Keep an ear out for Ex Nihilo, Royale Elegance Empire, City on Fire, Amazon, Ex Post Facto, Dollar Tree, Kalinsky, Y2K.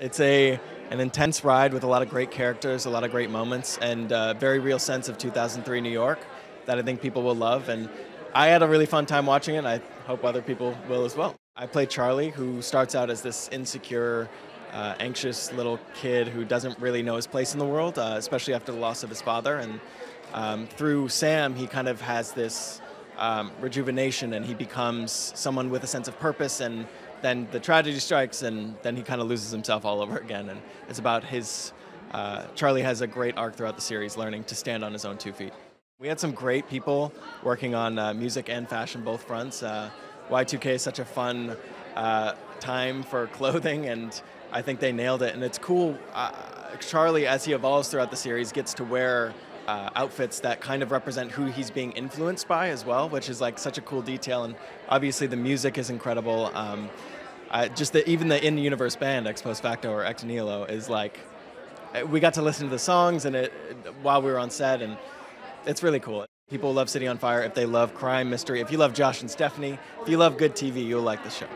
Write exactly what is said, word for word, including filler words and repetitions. It's a an intense ride with a lot of great characters, a lot of great moments, and a very real sense of two thousand three New York that I think people will love. And I had a really fun time watching it, and I hope other people will as well. I play Charlie, who starts out as this insecure, uh, anxious little kid who doesn't really know his place in the world, uh, especially after the loss of his father. And um, through Sam, he kind of has this um, rejuvenation, and he becomes someone with a sense of purpose, and then the tragedy strikes, and then he kind of loses himself all over again. And it's about his, uh, Charlie has a great arc throughout the series, learning to stand on his own two feet. We had some great people working on uh, music and fashion, both fronts. Uh, Y two K is such a fun uh, time for clothing, and I think they nailed it. And it's cool, uh, Charlie, as he evolves throughout the series, gets to wear uh, outfits that kind of represent who he's being influenced by as well, which is like such a cool detail. And obviously the music is incredible. Um, uh, just the, even the in-universe band, Ex Post Facto or Ex Nihilo, is like, we got to listen to the songs and it, while we were on set, and it's really cool. People love City on Fire if they love crime, mystery. If you love Josh and Stephanie, if you love good T V, you'll like the show.